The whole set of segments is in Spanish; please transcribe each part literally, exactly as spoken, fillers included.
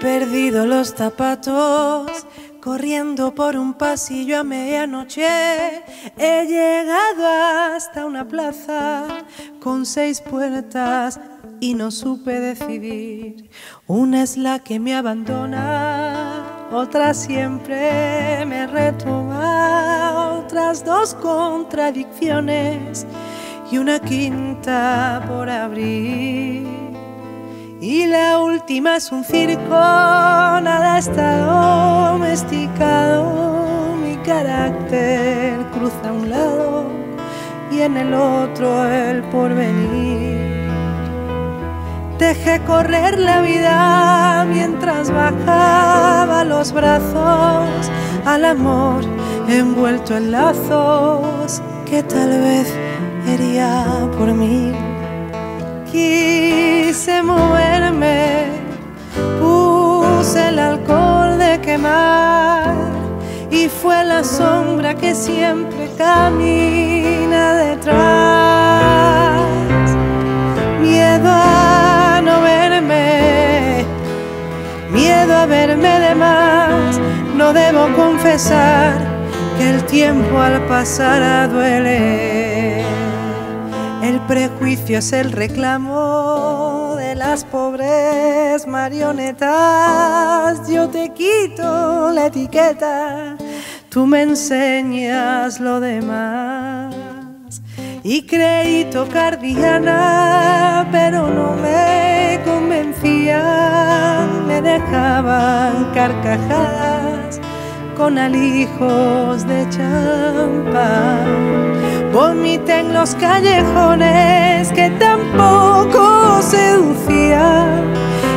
perdido los zapatos, corriendo por un pasillo a medianoche. He llegado hasta una plaza con seis puertas y no supe decidir. Una es la que me abandona, otra siempre me retoma, otras dos contradicciones y una quinta por abrir. Y la última es un circo, nada está domesticado. Mi carácter cruza un lado y en el otro el porvenir. Dejé correr la vida mientras bajaba los brazos al amor envuelto en lazos que tal vez hería por mí. Quise moverme, puse el alcohol de quemar y fue la sombra que siempre camina detrás. Miedo a no verme, miedo a verme de más. No debo confesar que el tiempo al pasar duele. El prejuicio es el reclamo de las pobres marionetas. Yo te quito la etiqueta, tú me enseñas lo demás. Y creí tocar Diana, pero no me convencían. Me dejaban carcajadas con alijos de champán. Vomité en los callejones que tampoco seducía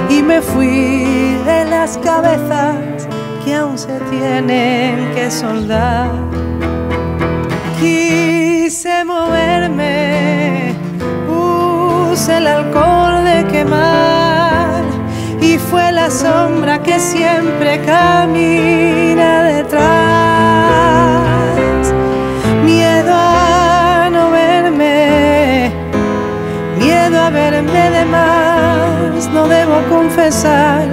y me fui de las cabezas que aún se tienen que soldar. Quise moverme, puse el alcohol de quemar y fue la sombra que siempre camina detrás. Miedo a verme de más, no debo confesar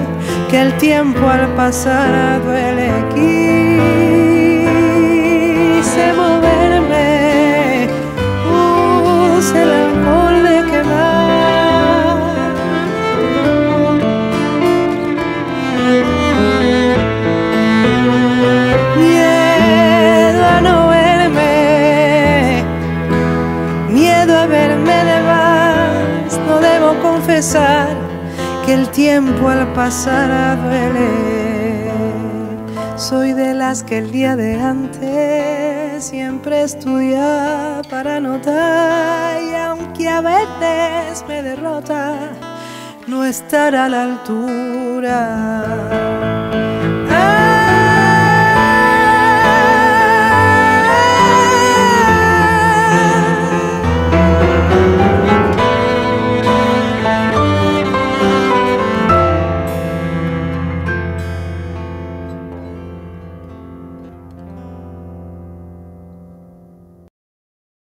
que el tiempo al pasar duele. Quise moverme, puse el alcohol de quemar. Miedo a no verme, miedo a verme de más. No debo confesar que el tiempo al pasar duele. Soy de las que el día de antes siempre estudia para notar, y aunque a veces me derrota, no estar a la altura.